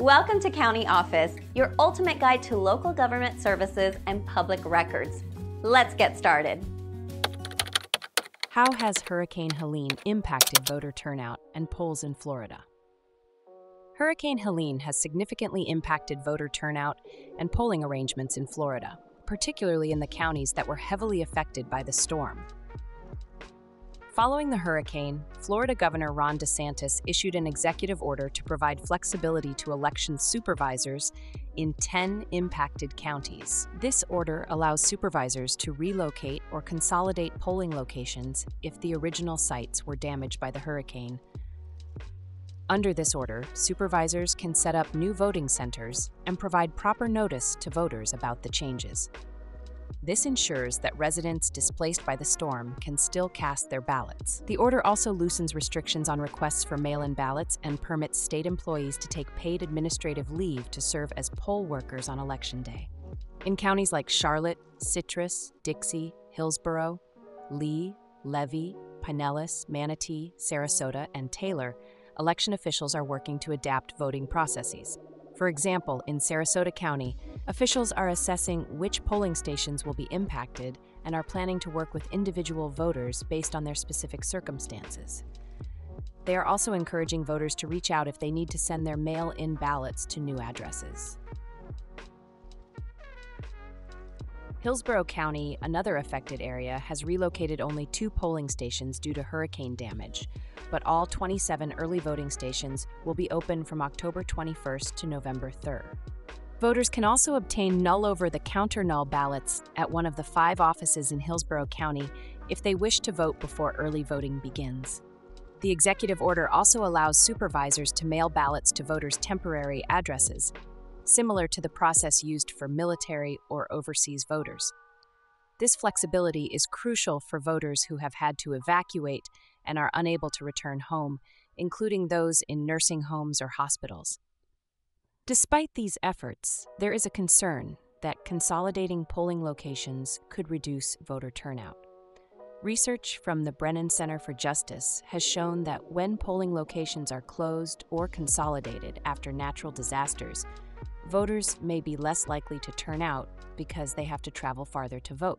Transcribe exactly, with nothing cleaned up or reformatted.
Welcome to County Office, your ultimate guide to local government services and public records. Let's get started. How has Hurricane Helene impacted voter turnout and polls in Florida? Hurricane Helene has significantly impacted voter turnout and polling arrangements in Florida, particularly in the counties that were heavily affected by the storm. Following the hurricane, Florida Governor Ron DeSantis issued an executive order to provide flexibility to election supervisors in ten impacted counties. This order allows supervisors to relocate or consolidate polling locations if the original sites were damaged by the hurricane. Under this order, supervisors can set up new voting centers and provide proper notice to voters about the changes. This ensures that residents displaced by the storm can still cast their ballots. The order also loosens restrictions on requests for mail-in ballots and permits state employees to take paid administrative leave to serve as poll workers on Election Day. In counties like Charlotte, Citrus, Dixie, Hillsborough, Lee, Levy, Pinellas, Manatee, Sarasota, and Taylor, election officials are working to adapt voting processes. For example, in Sarasota County, officials are assessing which polling stations will be impacted and are planning to work with individual voters based on their specific circumstances. They are also encouraging voters to reach out if they need to send their mail-in ballots to new addresses. Hillsborough County, another affected area, has relocated only two polling stations due to hurricane damage, but all twenty-seven early voting stations will be open from October twenty-first to November third. Voters can also obtain null over the counter null ballots at one of the five offices in Hillsborough County if they wish to vote before early voting begins. The executive order also allows supervisors to mail ballots to voters' temporary addresses, similar to the process used for military or overseas voters. This flexibility is crucial for voters who have had to evacuate and are unable to return home, including those in nursing homes or hospitals. Despite these efforts, there is a concern that consolidating polling locations could reduce voter turnout. Research from the Brennan Center for Justice has shown that when polling locations are closed or consolidated after natural disasters, voters may be less likely to turn out because they have to travel farther to vote.